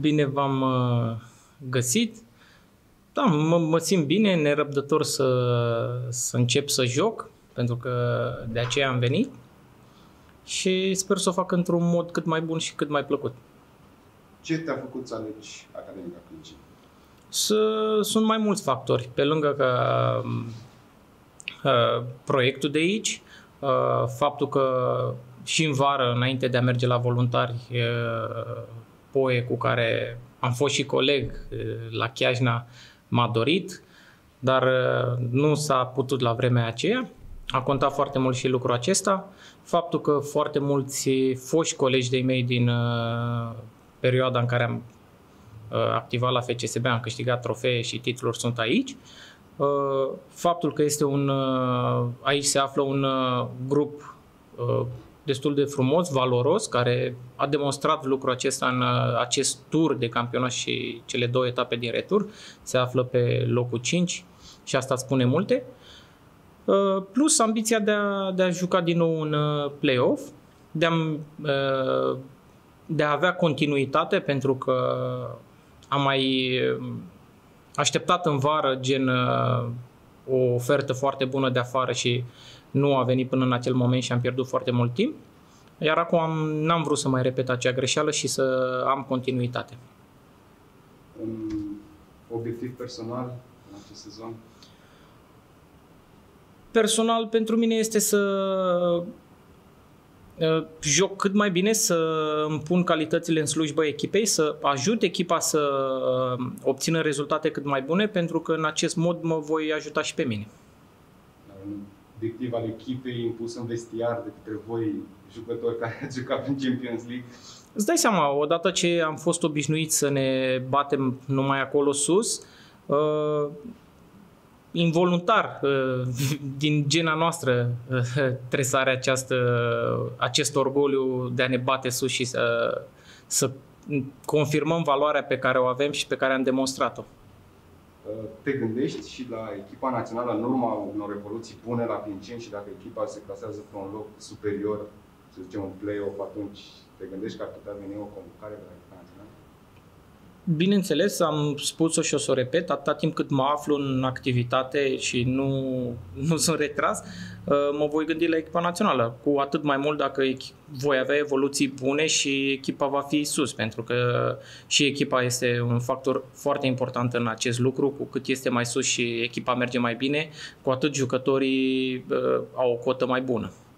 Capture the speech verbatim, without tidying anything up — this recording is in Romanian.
Bine v-am găsit. Da, mă, mă simt bine, nerăbdător să, să încep să joc, pentru că de aceea am venit și sper să o fac într-un mod cât mai bun și cât mai plăcut. Ce te-a făcut să alegi Academica Clinceni? Sunt mai mulți factori, pe lângă că, uh, proiectul de aici, uh, faptul că și în vară, înainte de a merge la voluntari, uh, Poe, cu care am fost și coleg uh, la Chiajna, m-a dorit, dar uh, nu s-a putut la vremea aceea. A contat foarte mult și lucrul acesta. Faptul că foarte mulți foști colegi de-ai mei din uh, perioada în care am uh, activat la F C S B, am câștigat trofee și titluri, sunt aici. Uh, faptul că este un, uh, aici se află un uh, grup uh, destul de frumos, valoros, care a demonstrat lucrul acesta în uh, acest tur de campionat și cele două etape din retur. Se află pe locul cinci și asta spune multe. Uh, plus ambiția de a, de a juca din nou în uh, play-off, de a uh, de a avea continuitate, pentru că am mai așteptat în vară gen o ofertă foarte bună de afară și nu a venit până în acel moment și am pierdut foarte mult timp. Iar acum n-am vrut să mai repet acea greșeală și să am continuitate. Un obiectiv personal în acest sezon? Personal pentru mine este să joc cât mai bine, să îmi pun calitățile în slujba echipei, să ajut echipa să obțină rezultate cât mai bune, pentru că în acest mod mă voi ajuta și pe mine. Un obiectiv al echipei impus în vestiar de către voi, jucători care ați jucat în Champions League? Îți dai seama, odată ce am fost obișnuiți să ne batem numai acolo sus, uh, involuntar, din gena noastră, trebuie să are această, acest orgoliu de a ne bate sus și să, să confirmăm valoarea pe care o avem și pe care am demonstrat-o. Te gândești și la echipa națională în urma unor evoluții bune la Clinceni și dacă echipa se clasează pe un loc superior, să zicem un play-off, atunci te gândești că ar putea veni o convocare de la echipa națională? Bineînțeles, am spus-o și o să o repet, atâta timp cât mă aflu în activitate și nu, nu sunt retras, mă voi gândi la echipa națională, cu atât mai mult dacă voi avea evoluții bune și echipa va fi sus, pentru că și echipa este un factor foarte important în acest lucru, cu cât este mai sus și echipa merge mai bine, cu atât jucătorii au o cotă mai bună.